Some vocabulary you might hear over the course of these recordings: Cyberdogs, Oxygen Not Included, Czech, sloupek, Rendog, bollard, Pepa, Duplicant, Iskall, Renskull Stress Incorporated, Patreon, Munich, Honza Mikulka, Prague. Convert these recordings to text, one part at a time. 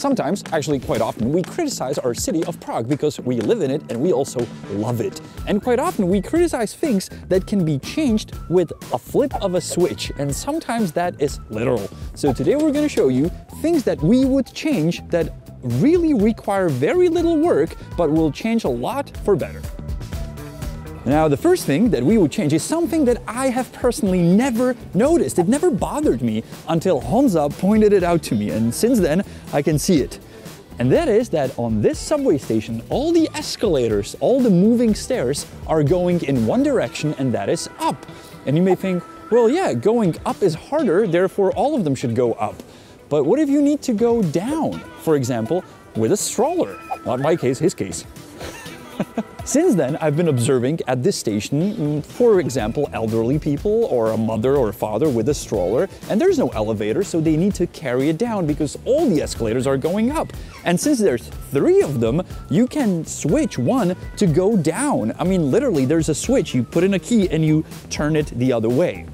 Sometimes, actually quite often, we criticize our city of Prague because we live in it and we also love it. And quite often we criticize things that can be changed with a flip of a switch, and sometimes that is literal. So today we're going to show you things that we would change that really require very little work but will change a lot for better. Now, the first thing that we would change is something that I have personally never noticed. It never bothered me until Honza pointed it out to me, and since then I can see it. And that is that on this subway station, all the escalators, all the moving stairs are going in one direction, and that is up. And you may think, well, yeah, going up is harder, therefore all of them should go up. But what if you need to go down, for example, with a stroller? Not my case, his case. Since then, I've been observing at this station, for example, elderly people or a mother or a father with a stroller, and there's no elevator, so they need to carry it down because all the escalators are going up. And since there's three of them, you can switch one to go down. I mean, literally, there's a switch. You put in a key and you turn it the other way.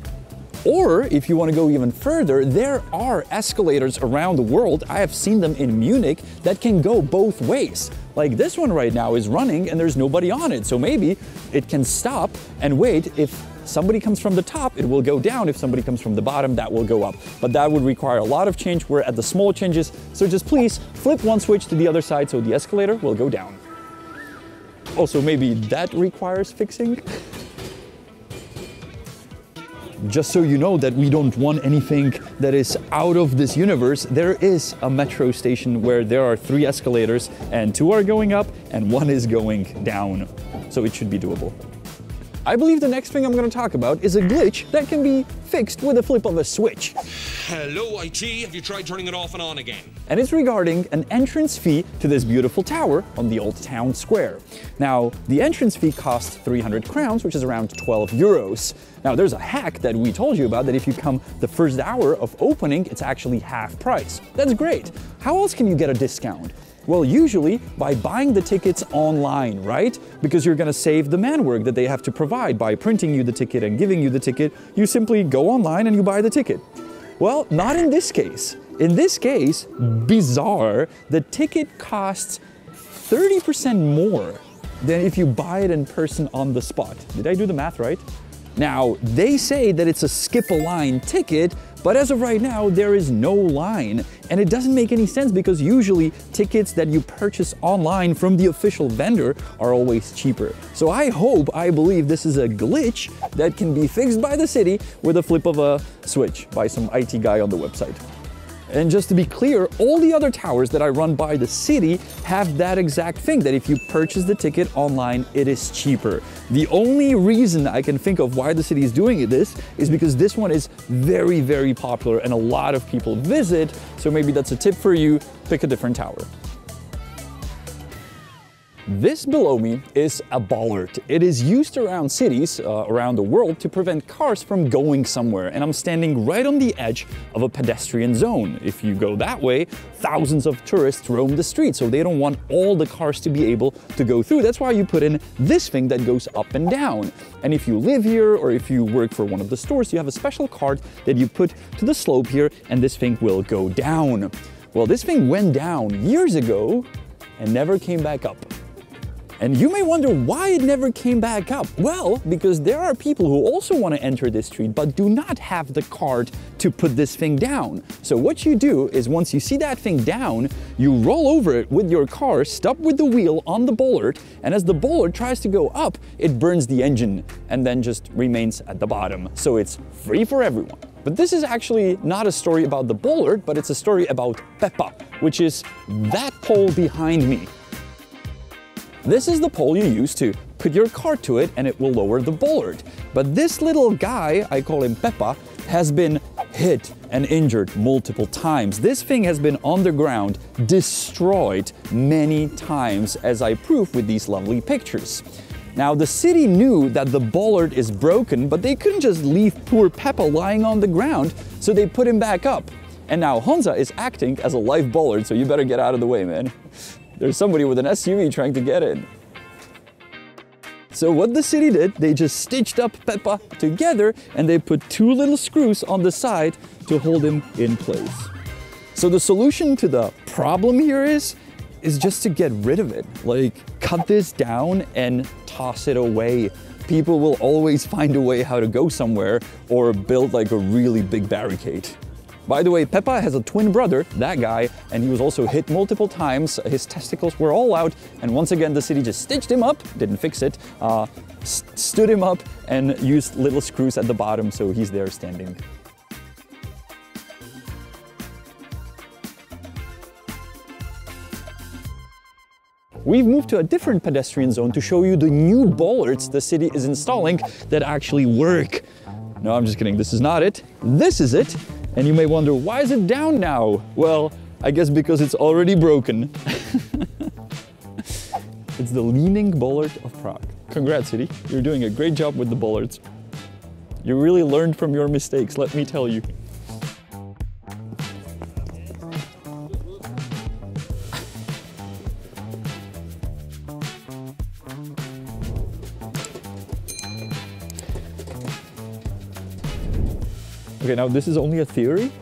Or if you want to go even further, there are escalators around the world, I have seen them in Munich, that can go both ways. Like this one right now is running and there's nobody on it, so maybe it can stop and wait. If somebody comes from the top, it will go down. If somebody comes from the bottom, that will go up. But that would require a lot of change. We're at the small changes, so just please flip one switch to the other side so the escalator will go down. Also, maybe that requires fixing. Just so you know that we don't want anything that is out of this universe, there is a metro station where there are three escalators and two are going up and one is going down. So it should be doable. I believe the next thing I'm going to talk about is a glitch that can be fixed with a flip of a switch. Hello, IT. Have you tried turning it off and on again? And it's regarding an entrance fee to this beautiful tower on the old town square. Now, the entrance fee costs 300 crowns, which is around 12 euros. Now, there's a hack that we told you about that if you come the first hour of opening, it's actually half price. That's great. How else can you get a discount? Well, usually by buying the tickets online, right? Because you're gonna save the man work that they have to provide by printing you the ticket and giving you the ticket. You simply go online and you buy the ticket. Well, not in this case. In this case, bizarre, the ticket costs 30% more than if you buy it in person on the spot. Did I do the math right? Now, they say that it's a skip a line ticket, but as of right now, there is no line. And it doesn't make any sense because usually tickets that you purchase online from the official vendor are always cheaper. So I believe this is a glitch that can be fixed by the city with a flip of a switch by some IT guy on the website. And just to be clear, all the other towers that I run by the city have that exact thing, that if you purchase the ticket online, it is cheaper. The only reason I can think of why the city is doing this is because this one is very, very popular and a lot of people visit, so maybe that's a tip for you, pick a different tower. This below me is a bollard. It is used around cities around the world to prevent cars from going somewhere, and I'm standing right on the edge of a pedestrian zone. If you go that way, thousands of tourists roam the street, so they don't want all the cars to be able to go through. That's why you put in this thing that goes up and down. And if you live here or if you work for one of the stores, you have a special card that you put to the slope here, and this thing will go down. Well, this thing went down years ago and never came back up. And you may wonder why it never came back up. Well, because there are people who also want to enter this street but do not have the card to put this thing down. So what you do is once you see that thing down, you roll over it with your car, stop with the wheel on the bollard, and as the bollard tries to go up, it burns the engine and then just remains at the bottom. So it's free for everyone. But this is actually not a story about the bollard, but it's a story about Pepa, which is that pole behind me. This is the pole you use to put your card to it and it will lower the bollard. But this little guy, I call him Pepa, has been hit and injured multiple times. This thing has been on the ground, destroyed many times, as I prove with these lovely pictures. Now, the city knew that the bollard is broken, but they couldn't just leave poor Pepa lying on the ground, so they put him back up. And now Honza is acting as a live bollard, so you better get out of the way, man. There's somebody with an SUV trying to get in. So what the city did, they just stitched up Pepa together and they put two little screws on the side to hold him in place. So the solution to the problem here is just to get rid of it. Like, cut this down and toss it away. People will always find a way how to go somewhere or build like a really big barricade. By the way, Pepa has a twin brother, that guy, and he was also hit multiple times. His testicles were all out, and once again the city just stitched him up, didn't fix it, stood him up and used little screws at the bottom, so he's there standing. We've moved to a different pedestrian zone to show you the new bollards the city is installing that actually work. No, I'm just kidding, this is not it. This is it. And you may wonder, why is it down now? Well, I guess because it's already broken. It's the leaning bollard of Prague. Congrats, city. You're doing a great job with the bollards. You really learned from your mistakes, let me tell you. Okay, now this is only a theory.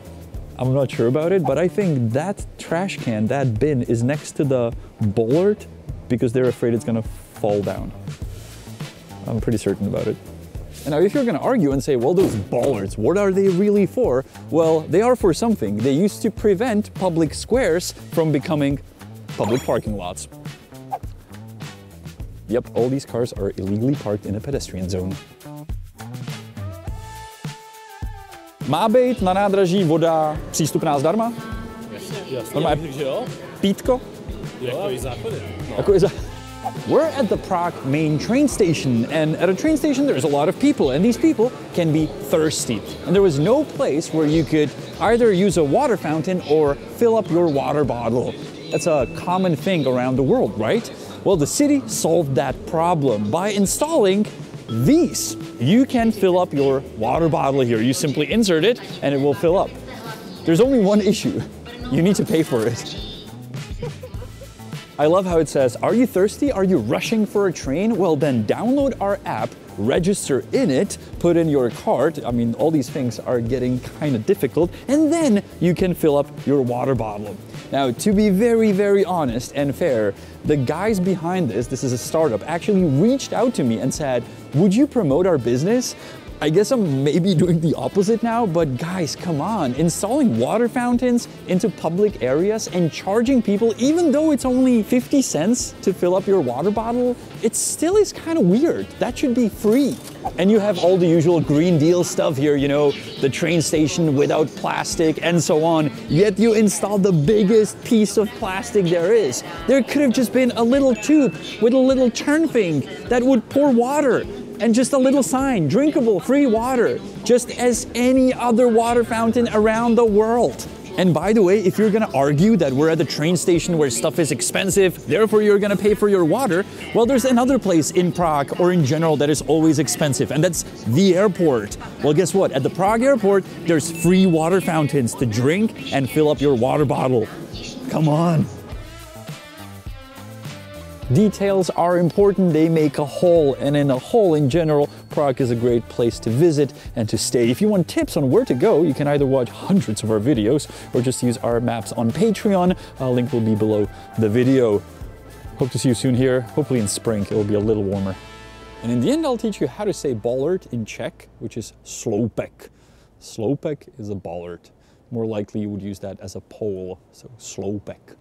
I'm not sure about it, but I think that trash can, that bin, is next to the bollard because they're afraid it's gonna fall down. I'm pretty certain about it. And now if you're gonna argue and say, well, those bollards, what are they really for? Well, they are for something. They used to prevent public squares from becoming public parking lots. Yep, all these cars are illegally parked in a pedestrian zone. Má být na nádraží voda přístupná zdarma? Jasně, já bych řekl, jo. Pítko? Jako I záchody. Jako I záchody. We're at the Prague main train station, and at a train station there's a lot of people, and these people can be thirsty. And there was no place where you could either use a water fountain or fill up your water bottle. That's a common thing around the world, right? Well, the city solved that problem by installing these. You can fill up your water bottle here. You simply insert it and it will fill up. There's only one issue. You need to pay for it. I love how it says, are you thirsty? Are you rushing for a train? Well, then download our app, register in it, put in your card. I mean, all these things are getting kind of difficult, and then you can fill up your water bottle. Now, to be very, very honest and fair, the guys behind this is a startup, actually reached out to me and said, would you promote our business? I guess I'm maybe doing the opposite now, but guys, come on. Installing water fountains into public areas and charging people, even though it's only 50 cents to fill up your water bottle, it still is kind of weird. That should be free. And you have all the usual Green Deal stuff here, you know, the train station without plastic and so on, yet you install the biggest piece of plastic there is. There could have just been a little tube with a little turn thing that would pour water and just a little sign, drinkable, free water, just as any other water fountain around the world. And by the way, if you're gonna argue that we're at a train station where stuff is expensive, therefore you're gonna pay for your water, well, there's another place in Prague or in general that is always expensive, and that's the airport. Well, guess what? At the Prague airport, there's free water fountains to drink and fill up your water bottle. Come on. Details are important, they make a whole, and in a whole in general, Prague is a great place to visit and to stay. If you want tips on where to go, you can either watch hundreds of our videos or just use our maps on Patreon. A link will be below the video. Hope to see you soon here, hopefully in spring, it will be a little warmer. And in the end, I'll teach you how to say bollard in Czech, which is sloupek. Sloupek is a bollard. More likely you would use that as a pole, so sloupek.